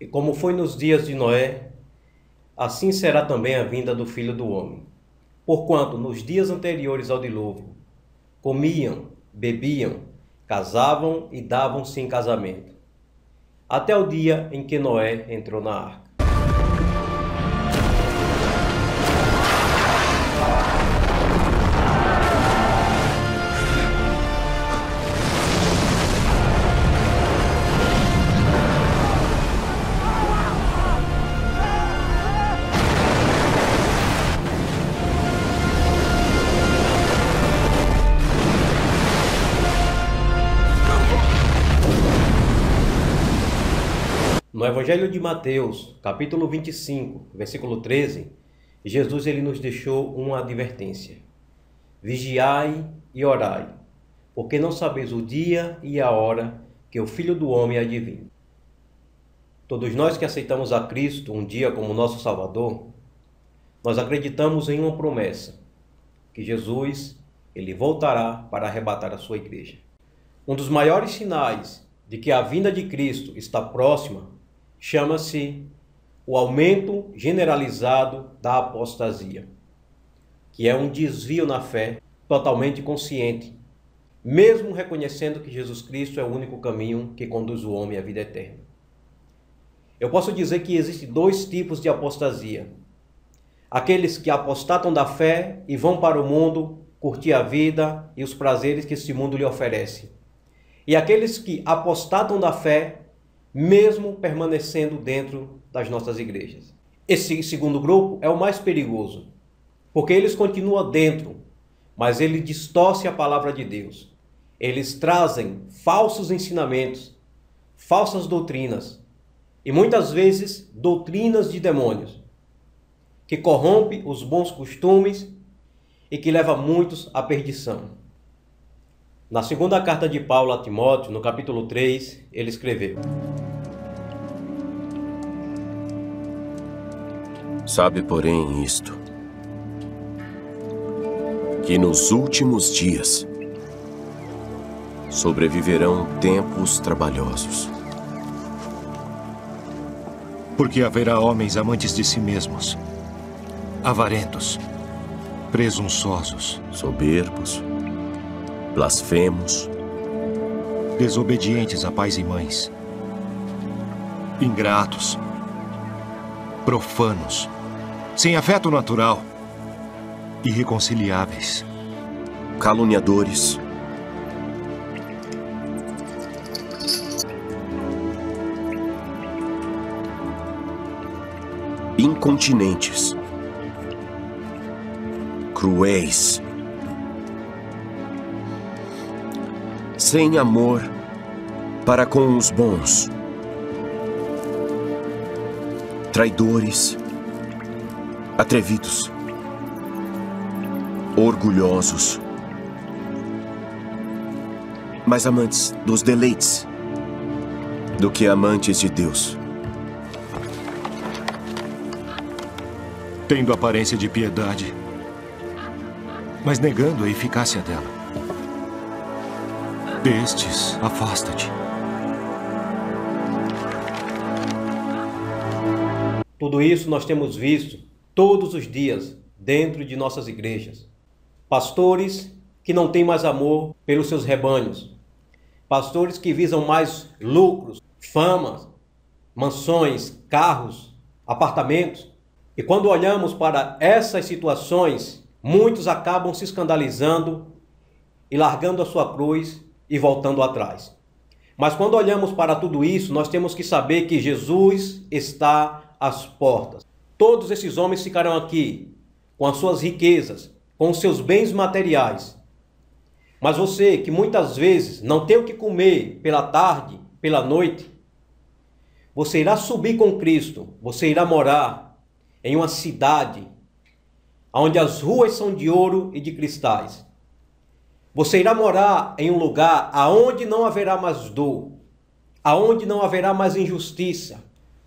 E como foi nos dias de Noé, assim será também a vinda do Filho do Homem. Porquanto, nos dias anteriores ao dilúvio, comiam, bebiam, casavam e davam-se em casamento, até o dia em que Noé entrou na arca. No Evangelho de Mateus, capítulo 25, versículo 13, Jesus ele nos deixou uma advertência. Vigiai e orai, porque não sabeis o dia e a hora que o Filho do Homem há de vir. Todos nós que aceitamos a Cristo um dia como nosso Salvador, nós acreditamos em uma promessa, que Jesus ele voltará para arrebatar a sua igreja. Um dos maiores sinais de que a vinda de Cristo está próxima chama-se o aumento generalizado da apostasia, que é um desvio na fé totalmente consciente, mesmo reconhecendo que Jesus Cristo é o único caminho que conduz o homem à vida eterna. Eu posso dizer que existem dois tipos de apostasia. Aqueles que apostatam da fé e vão para o mundo curtir a vida e os prazeres que esse mundo lhe oferece. E aqueles que apostatam da fé mesmo permanecendo dentro das nossas igrejas. Esse segundo grupo é o mais perigoso, porque eles continuam dentro, mas eles distorcem a palavra de Deus. Eles trazem falsos ensinamentos, falsas doutrinas e muitas vezes doutrinas de demônios, que corrompem os bons costumes e que levam muitos à perdição. Na segunda carta de Paulo a Timóteo, no capítulo 3, ele escreveu: Sabe, porém, isto, que nos últimos dias sobreviverão tempos trabalhosos. Porque haverá homens amantes de si mesmos, avarentos, presunçosos, soberbos, blasfemos, desobedientes a pais e mães, ingratos, profanos, sem afeto natural, irreconciliáveis, caluniadores, incontinentes, cruéis, sem amor para com os bons, traidores, atrevidos, orgulhosos, mais amantes dos deleites do que amantes de Deus, tendo aparência de piedade, mas negando a eficácia dela. Destes, afasta-te. Tudo isso nós temos visto todos os dias dentro de nossas igrejas. Pastores que não têm mais amor pelos seus rebanhos. Pastores que visam mais lucros, fama, mansões, carros, apartamentos. E quando olhamos para essas situações, muitos acabam se escandalizando e largando a sua cruz e voltando atrás. Mas quando olhamos para tudo isso, nós temos que saber que Jesus está às portas. Todos esses homens ficarão aqui, com as suas riquezas, com os seus bens materiais. Mas você, que muitas vezes não tem o que comer pela tarde, pela noite, você irá subir com Cristo, você irá morar em uma cidade onde as ruas são de ouro e de cristais. Você irá morar em um lugar aonde não haverá mais dor, aonde não haverá mais injustiça.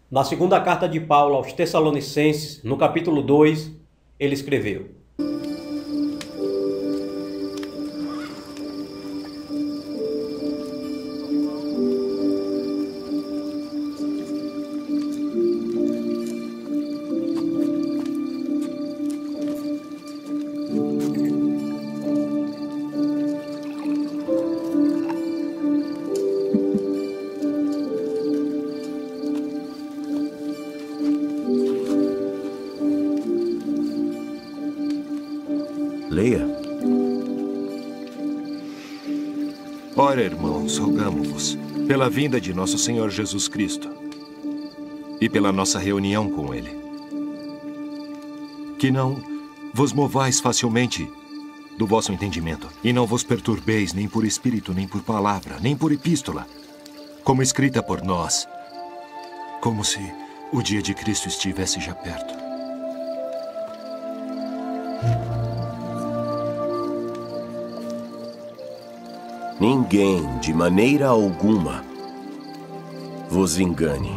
Na segunda carta de Paulo aos Tessalonicenses, no capítulo 2, ele escreveu: Leia. Ora, irmãos, rogamo-vos pela vinda de nosso Senhor Jesus Cristo e pela nossa reunião com Ele, que não vos movais facilmente do vosso entendimento, e não vos perturbeis nem por espírito, nem por palavra, nem por epístola, como escrita por nós, como se o dia de Cristo estivesse já perto. Ninguém, de maneira alguma, vos engane,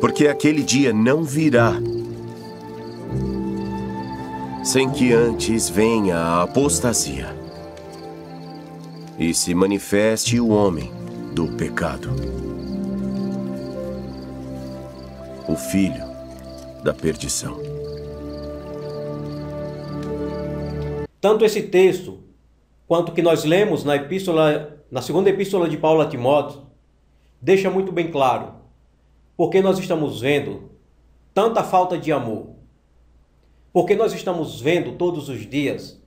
porque aquele dia não virá sem que antes venha a apostasia e se manifeste o homem do pecado, o filho da perdição. Tanto esse texto quanto que nós lemos na segunda epístola de Paulo a Timóteo, deixa muito bem claro, porque nós estamos vendo tanta falta de amor, porque nós estamos vendo todos os dias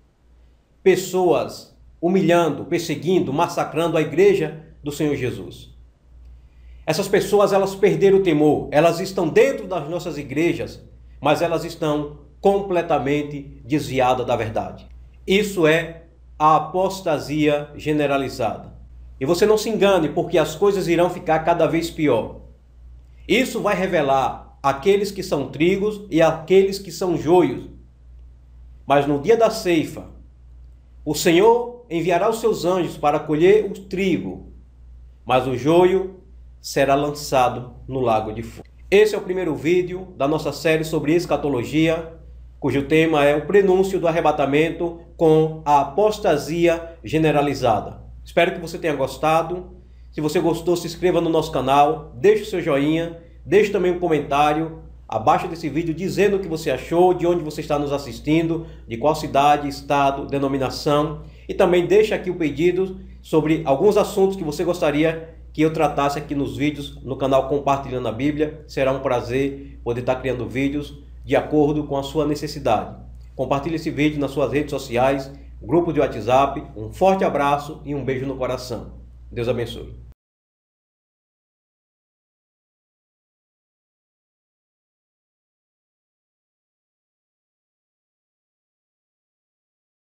pessoas humilhando, perseguindo, massacrando a igreja do Senhor Jesus. Essas pessoas, elas perderam o temor, elas estão dentro das nossas igrejas, mas elas estão completamente desviadas da verdade. Isso é a apostasia generalizada. E você não se engane, porque as coisas irão ficar cada vez pior. Isso vai revelar aqueles que são trigos e aqueles que são joios. Mas no dia da ceifa, o Senhor enviará os seus anjos para colher o trigo, mas o joio será lançado no lago de fogo. Esse é o primeiro vídeo da nossa série sobre escatologia, cujo tema é o prenúncio do arrebatamento com a apostasia generalizada. Espero que você tenha gostado. Se você gostou, se inscreva no nosso canal, deixe o seu joinha, deixe também um comentário abaixo desse vídeo dizendo o que você achou, de onde você está nos assistindo, de qual cidade, estado, denominação, e também deixe aqui o pedido sobre alguns assuntos que você gostaria que eu tratasse aqui nos vídeos no canal Compartilhando a Bíblia. Será um prazer poder estar criando vídeos de acordo com a sua necessidade. Compartilhe esse vídeo nas suas redes sociais, grupo de WhatsApp. Um forte abraço e um beijo no coração. Deus abençoe.